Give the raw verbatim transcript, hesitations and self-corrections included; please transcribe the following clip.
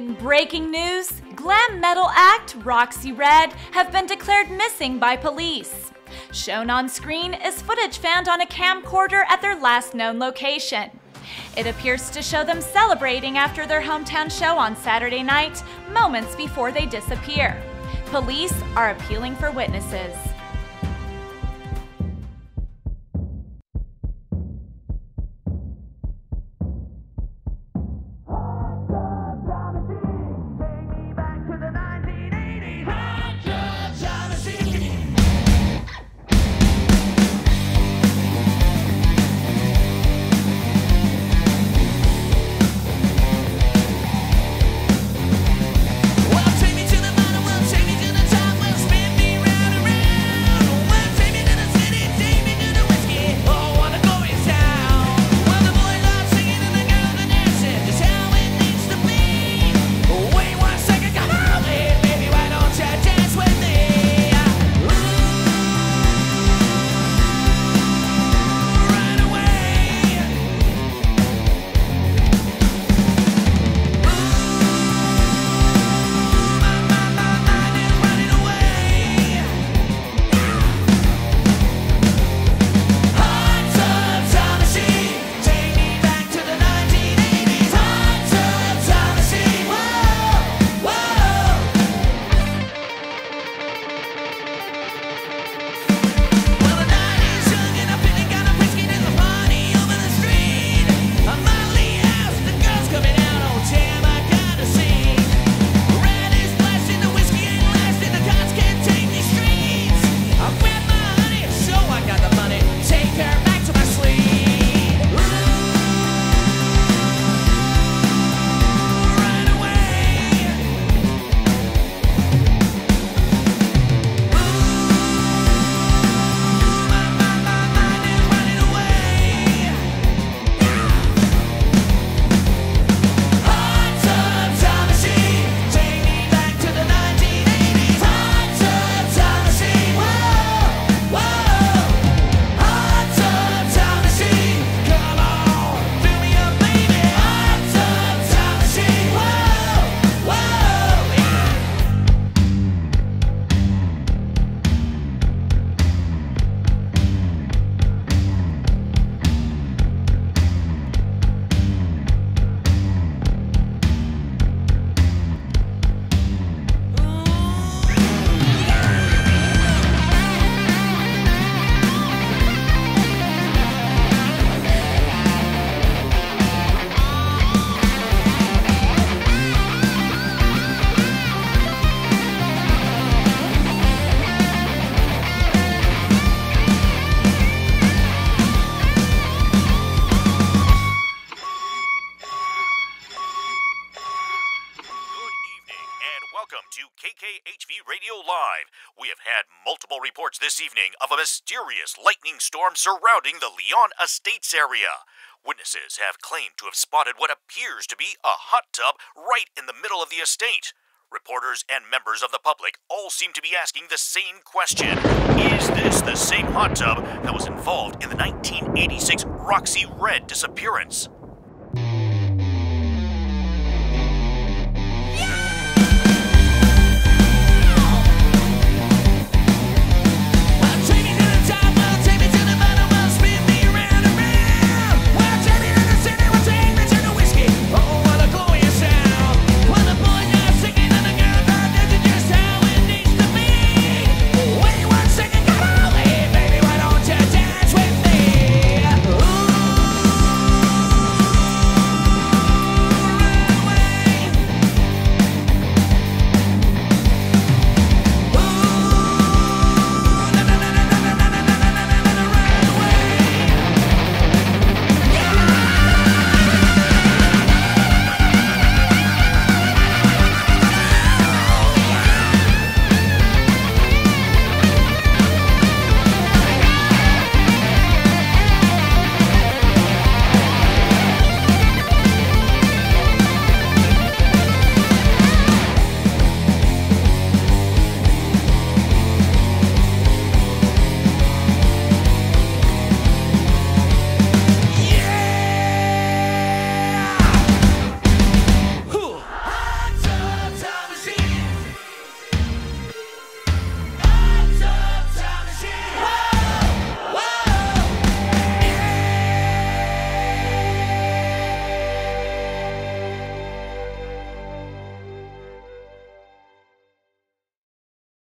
In breaking news, glam metal act Röxxi Red have been declared missing by police. Shown on screen is footage found on a camcorder at their last known location. It appears to show them celebrating after their hometown show on Saturday night, moments before they disappear. Police are appealing for witnesses. Welcome to K K H V Radio Live. We have had multiple reports this evening of a mysterious lightning storm surrounding the Leon Estates area. Witnesses have claimed to have spotted what appears to be a hot tub right in the middle of the estate. Reporters and members of the public all seem to be asking the same question. Is this the same hot tub that was involved in the nineteen eighty-six Röxxi Red disappearance?